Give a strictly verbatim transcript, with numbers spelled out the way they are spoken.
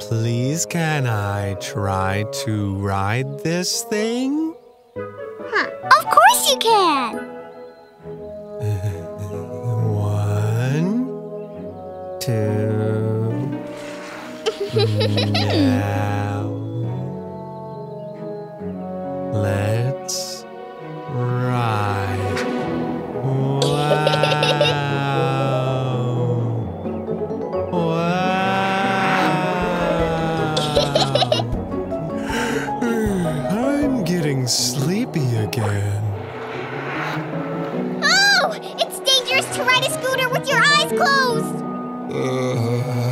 Please, can I try to ride this thing? Huh. Of course you can! One, two, now. Let's ride. Wow. Wow. I'm getting sleepy again. Oh! It's dangerous to ride a scooter with your eyes closed! Uh.